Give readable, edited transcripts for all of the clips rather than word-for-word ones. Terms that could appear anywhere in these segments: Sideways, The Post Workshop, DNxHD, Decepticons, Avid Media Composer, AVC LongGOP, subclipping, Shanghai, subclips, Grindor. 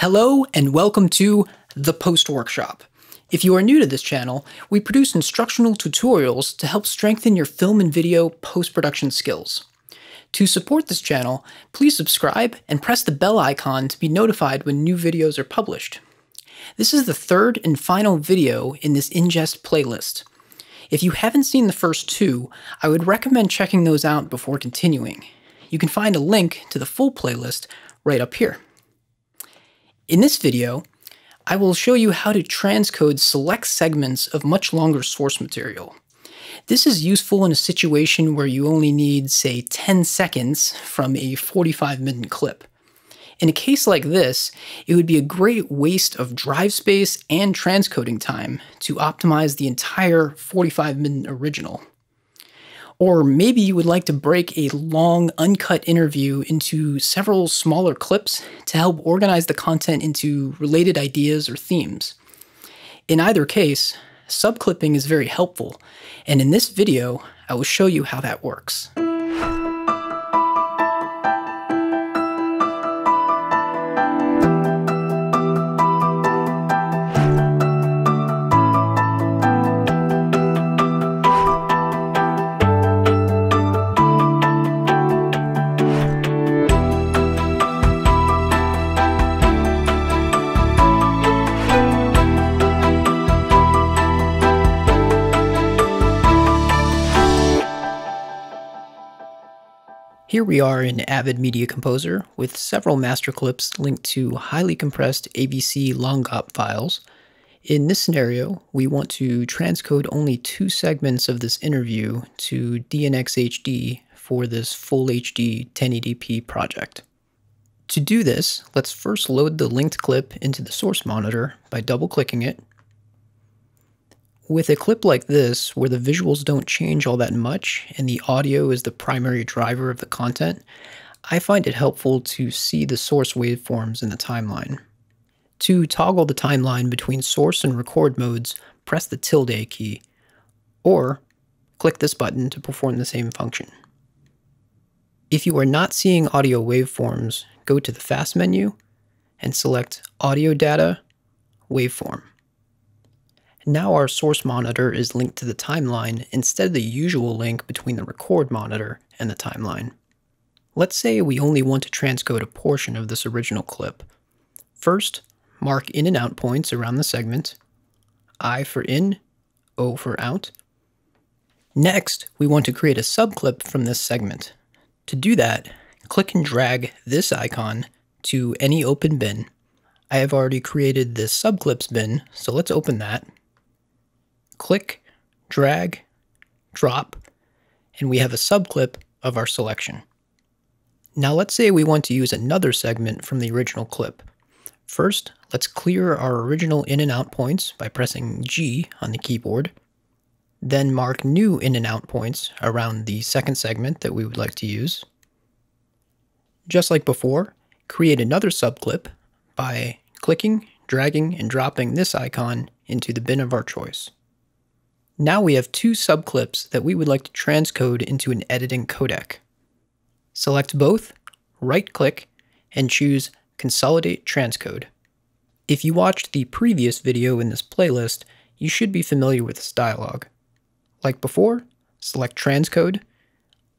Hello and welcome to The Post Workshop. If you are new to this channel, we produce instructional tutorials to help strengthen your film and video post-production skills. To support this channel, please subscribe and press the bell icon to be notified when new videos are published. This is the third and final video in this ingest playlist. If you haven't seen the first two, I would recommend checking those out before continuing. You can find a link to the full playlist right up here. In this video, I will show you how to transcode select segments of much longer source material. This is useful in a situation where you only need, say, 10 seconds from a 45-minute clip. In a case like this, it would be a great waste of drive space and transcoding time to optimize the entire 45-minute original. Or maybe you would like to break a long, uncut interview into several smaller clips to help organize the content into related ideas or themes. In either case, subclipping is very helpful, and in this video, I will show you how that works. Here we are in Avid Media Composer with several master clips linked to highly compressed AVC LongGOP files. In this scenario, we want to transcode only two segments of this interview to DNxHD for this full HD 1080p project. To do this, let's first load the linked clip into the source monitor by double-clicking it. With a clip like this, where the visuals don't change all that much and the audio is the primary driver of the content, I find it helpful to see the source waveforms in the timeline. To toggle the timeline between source and record modes, press the tilde key, or click this button to perform the same function. If you are not seeing audio waveforms, go to the Fast menu and select Audio Data, Waveform. Now our source monitor is linked to the timeline instead of the usual link between the record monitor and the timeline. Let's say we only want to transcode a portion of this original clip. First, mark in and out points around the segment, I for in, O for out. Next, we want to create a subclip from this segment. To do that, click and drag this icon to any open bin. I have already created this subclips bin, so let's open that. Click, drag, drop, and we have a subclip of our selection. Now let's say we want to use another segment from the original clip. First, let's clear our original in and out points by pressing G on the keyboard. Then mark new in and out points around the second segment that we would like to use. Just like before, create another subclip by clicking, dragging, and dropping this icon into the bin of our choice. Now we have two subclips that we would like to transcode into an editing codec. Select both, right-click, and choose Consolidate Transcode. If you watched the previous video in this playlist, you should be familiar with this dialog. Like before, select Transcode.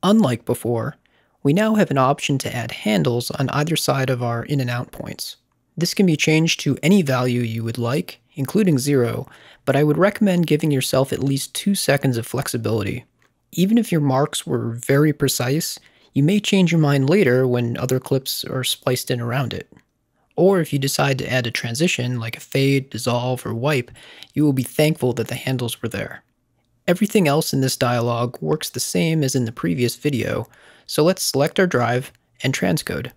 Unlike before, we now have an option to add handles on either side of our in and out points. This can be changed to any value you would like, including 0, but I would recommend giving yourself at least 2 seconds of flexibility. Even if your marks were very precise, you may change your mind later when other clips are spliced in around it. Or if you decide to add a transition, like a fade, dissolve, or wipe, you will be thankful that the handles were there. Everything else in this dialog works the same as in the previous video, so let's select our drive and transcode.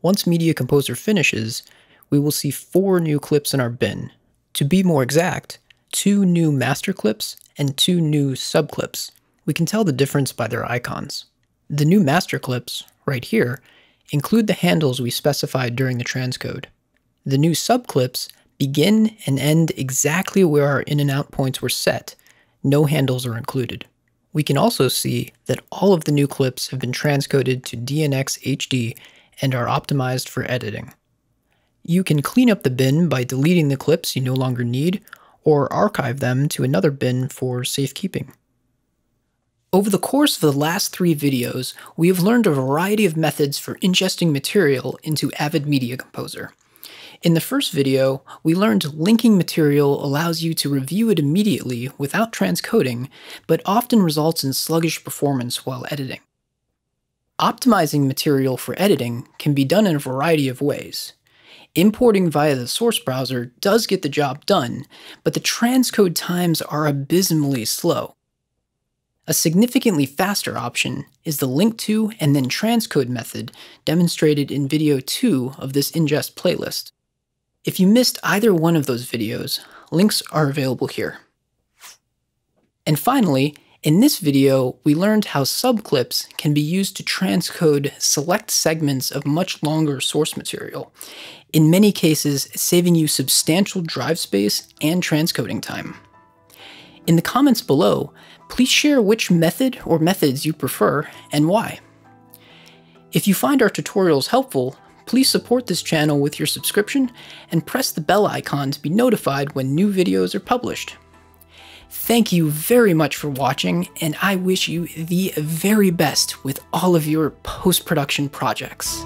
Once Media Composer finishes, we will see 4 new clips in our bin. To be more exact, 2 new master clips and 2 new subclips. We can tell the difference by their icons. The new master clips, right here, include the handles we specified during the transcode. The new subclips begin and end exactly where our in and out points were set. No handles are included. We can also see that all of the new clips have been transcoded to DNxHD and are optimized for editing. You can clean up the bin by deleting the clips you no longer need, or archive them to another bin for safekeeping. Over the course of the last three videos, we have learned a variety of methods for ingesting material into Avid Media Composer. In the first video, we learned linking material allows you to review it immediately without transcoding, but often results in sluggish performance while editing. Optimizing material for editing can be done in a variety of ways. Importing via the source browser does get the job done, but the transcode times are abysmally slow. A significantly faster option is the link to and then transcode method demonstrated in video 2 of this ingest playlist. If you missed either one of those videos, links are available here. And finally, in this video, we learned how subclips can be used to transcode select segments of much longer source material, in many cases saving you substantial drive space and transcoding time. In the comments below, please share which method or methods you prefer and why. If you find our tutorials helpful, please support this channel with your subscription and press the bell icon to be notified when new videos are published. Thank you very much for watching, and I wish you the very best with all of your post-production projects.